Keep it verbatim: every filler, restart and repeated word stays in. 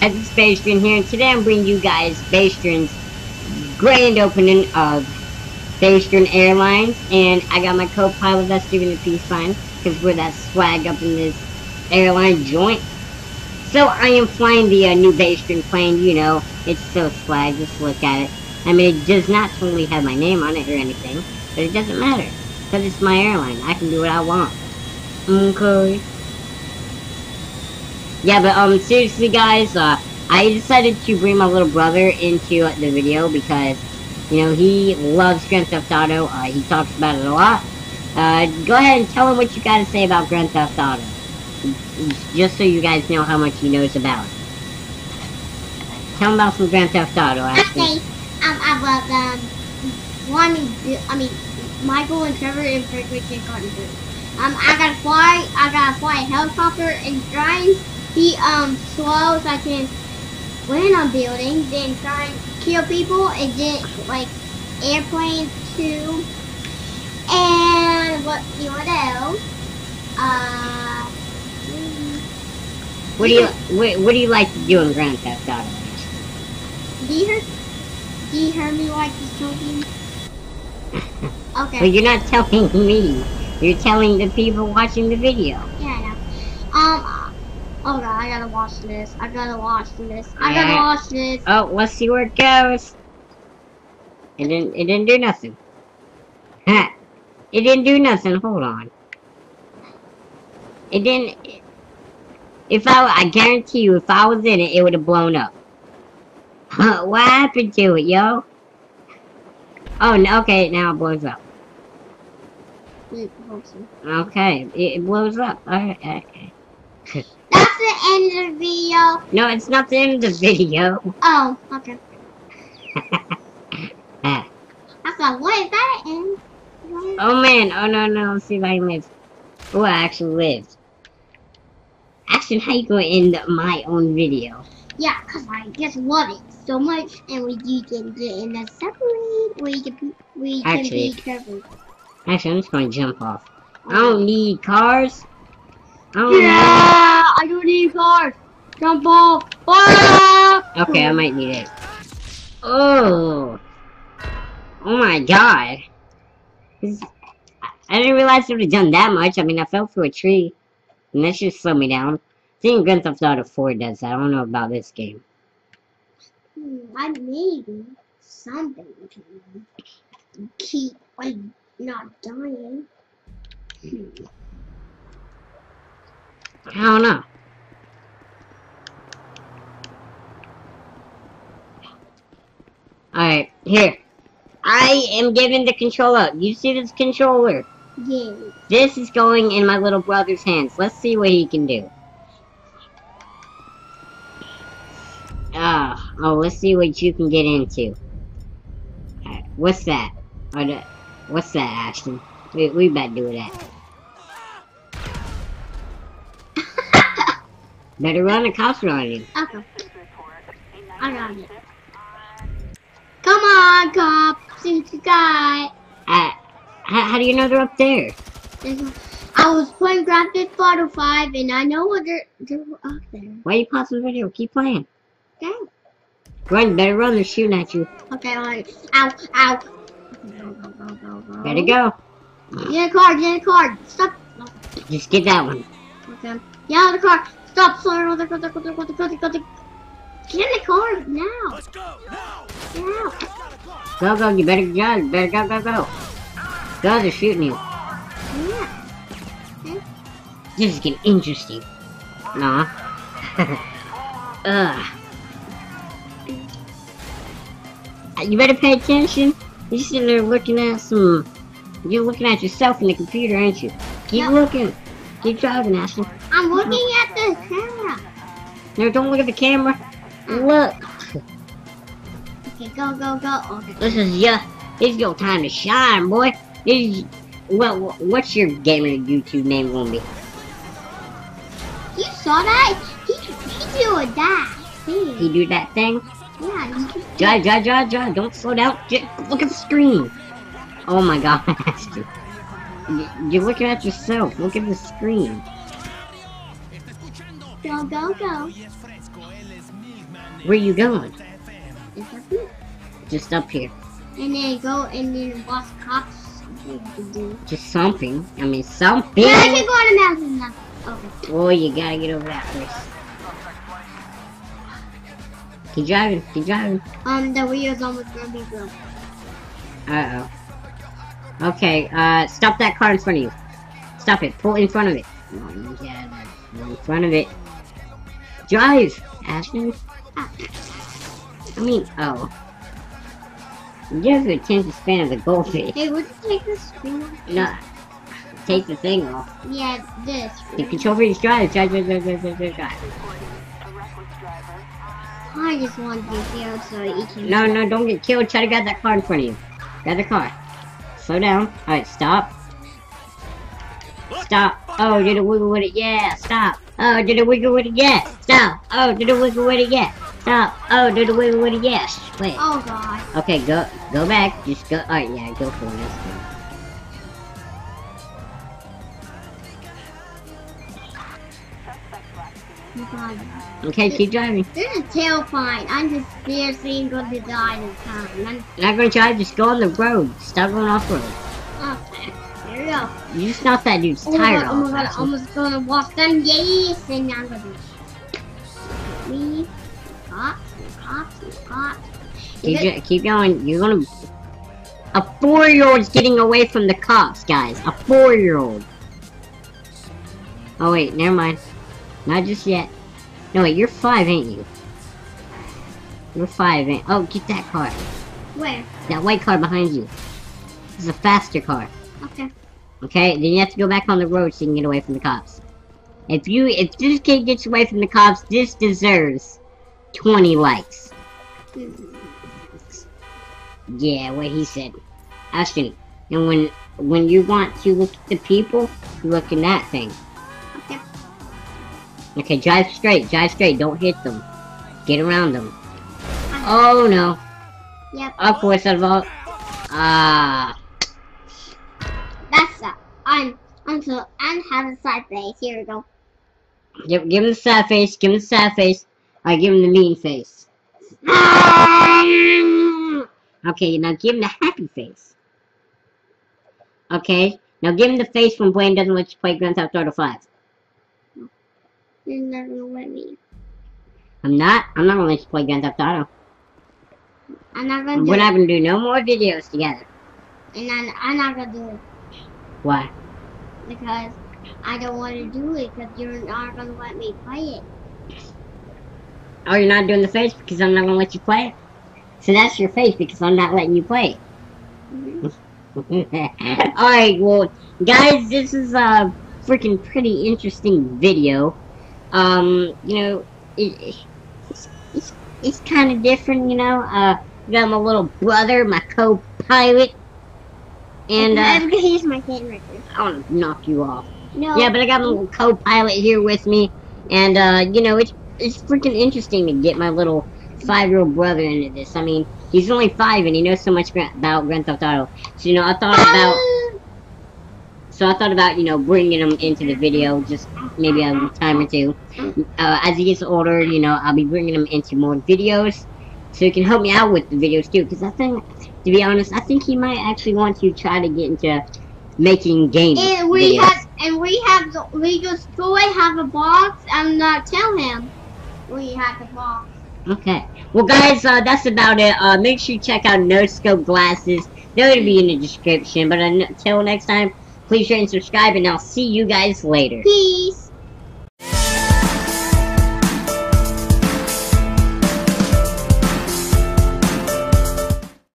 As it's Bastrin here, and today I'm bringing you guys Bastrin's grand opening of Bastrin Airlines, and I got my co-pilot that's doing the peace sign because we're that swag up in this airline joint. So I am flying the uh, new Bastrin plane. You know, it's so swag. Just look at it. I mean, it does not totally have my name on it or anything, but it doesn't matter because it's my airline. I can do what I want. Okay. Yeah, but um, seriously, guys, uh, I decided to bring my little brother into uh, the video because, you know, he loves Grand Theft Auto. Uh, he talks about it a lot. Uh, go ahead and tell him what you got to say about Grand Theft Auto, just so you guys know how much he knows about it. Tell him about some Grand Theft Auto. Actually, okay. um, I love um, one. I mean, Michael and Trevor and Frederick and Cotton. Um, I gotta fly. I gotta fly a helicopter and drive. Be um slow so I can land on buildings, then try and kill people, and then like airplanes too. And what you what else? Uh, what do you what, what do you like to do in Grand Theft Auto? Do you hear do you hear me like this talking? Okay. Well, you're not telling me. You're telling the people watching the video. Yeah, I know. Um. Oh god, I gotta watch this. I gotta watch this. I gotta watch this. Oh, let's see where it goes. It didn't it didn't do nothing. Ha. It didn't do nothing. Hold on. It didn't. If I I guarantee you, if I was in it, it would have blown up. What happened to it, yo? Oh no, okay, now it blows up. Okay, it blows up. Alright, okay. That's the end of the video. No, it's not the end of the video. Oh, okay. I thought, what is that end? Oh man, oh no, no, let's see if I can live. Oh, I actually lived. Ashton, how you gonna end my own video? Yeah, cause I just love it so much, and we you can get in the separate, we can we can actually, be separate. Actually, I'm just gonna jump off. Okay. I don't need cars. Oh, yeah, no. I don't need cars. Jump off. Ah! Okay, I might need it. Oh, oh my god! This, I didn't realize it would have done that much. I mean, I fell through a tree, and that should slow me down. I think Grand Theft Auto four does that. I don't know about this game. I maybe something can keep like not dying. Hmm. I don't know. Alright, here. I am giving the control up. You see this controller? Yes. This is going in my little brother's hands. Let's see what he can do. Ah, oh, let's see what you can get into. Alright, what's that? What's that, Ashton? We, we better do that. Better run, the cops are on you. Okay. I got it. Come on, cop. See what you got. Uh, how, how do you know they're up there? I was playing Grand Theft Auto five, and I know what they're, they're up there. Why are you pausing the video? Keep playing. Okay. Run, better run. They're shooting at you. Okay, alright. Ow, ow. Go, go, go, go, go. Better go. Get a card, get a card. Stop. Just get that one. Okay. Get out of the car. Stop, sorry, get in the car now. Let's go, now. Go, go, you better go, better go, go, go. Go, they're shooting you. Yeah. Okay. This is getting interesting. Nah. Ugh. You better pay attention. You're sitting there looking at some... You're looking at yourself in the computer, aren't you? Keep yep. looking. Keep driving, Ashton. I'm looking at the camera. No, don't look at the camera. Look. Okay, go, go, go. Okay. This is your, it's your time to shine, boy. This is, well, what's your gamer YouTube name gonna be? You saw that? He, he do that thing. He do that thing? Yeah. He, drive, drive, drive, drive. Don't slow down. Just look at the screen. Oh my god, Ashton. You're looking at yourself. Look at the screen. Go, go, go. Where you going? Just up here. Just up here. And then go and then boss cops something to do. Just something. I mean something. Yeah, I can go on a mountain now. Okay. Oh, you gotta get over that first. Keep driving. Keep driving. Um, the wheel's almost gonna be broke. Uh oh. Okay, uh, stop that car in front of you. Stop it. Pull in front of it. No, you gotta pull in front of it. Drive, Ashton. Ah. I mean, oh. You have the attention span of the goldfish. Hey, would you take this thing off? No. Take the thing off. Yeah, this. You control for each drive. Drive, drive, drive, drive, drive, drive. I just want to get killed so he can... No, no, don't get killed. Try to grab that car in front of you. Grab the car. Slow down. Alright, stop. Stop. Oh, did it wiggle with it? Yeah, stop. Oh, did it wiggle with it? Yeah, stop. Oh, did it wiggle with it? Yeah, stop. Oh, did it wiggle with it? Yes. Wait. Oh, God. Okay, go go back. Just go. Alright, yeah, go for it. That's good. Okay, keep driving. This is terrifying. I'm just seriously going to die this time. I'm not going to try. Just go on the road. Stop going off road. Okay. There we go. You just knocked that dude's tire off. Oh my god, I'm almost gonna walk down. Yes, and now I'm gonna be. Me, cops, cops, cops. Keep, it... keep going. You're gonna. A four-year-old's getting away from the cops, guys. A four-year-old. Oh wait, never mind. Not just yet. No wait, you're five, ain't you? You're five, ain't. Oh, get that car. Where? That white car behind you. This is a faster car. Okay. Okay, then you have to go back on the road so you can get away from the cops. If you, if this kid gets away from the cops, this deserves twenty likes. Yeah, what he said. Ashton, and when, when you want to look at the people, you look in that thing. Okay. Okay, drive straight, drive straight, don't hit them. Get around them. Oh no. Yep. Of course, out of all. Ah. Uh, I'm, I'm so, I'm having a sad face. Here we go. Yep, give him the sad face, give him the sad face. I give him the mean face. Okay, now give him the happy face. Okay, now give him the face when Blaine doesn't let you play Grand Theft Auto five. You're not gonna let me. I'm not, I'm not gonna let you play Grand Theft Auto. I'm not gonna do it. We're not gonna do no more videos together. And I'm, I'm not gonna do it. Why? Because I don't want to do it because you're not going to let me play it. Oh, you're not doing the face because I'm not going to let you play it? So that's your face because I'm not letting you play it. Mm-hmm. Alright, well, guys, this is a freaking pretty interesting video. Um, you know, it, it's, it's, it's kind of different, you know. Uh, I got my little brother, my co-pilot. And, uh, I'm gonna use my hand right there. I wanna knock you off. No. Yeah, but I got my little co-pilot here with me. And, uh, you know, it's, it's freaking interesting to get my little five-year-old brother into this. I mean, he's only five and he knows so much about Grand Theft Auto. So, you know, I thought about... So I thought about, you know, bringing him into the video just maybe a time or two. Uh, as he gets older, you know, I'll be bringing him into more videos. So he can help me out with the videos too. Because I think... To be honest, I think he might actually want to try to get into making games. And we videos. have, and we have, the, we just go and have a box and not tell him we have the box. Okay. Well, guys, uh, that's about it. Uh, make sure you check out Noscope Glasses. They're going to be in the description. But until next time, please rate and subscribe, and I'll see you guys later. Peace.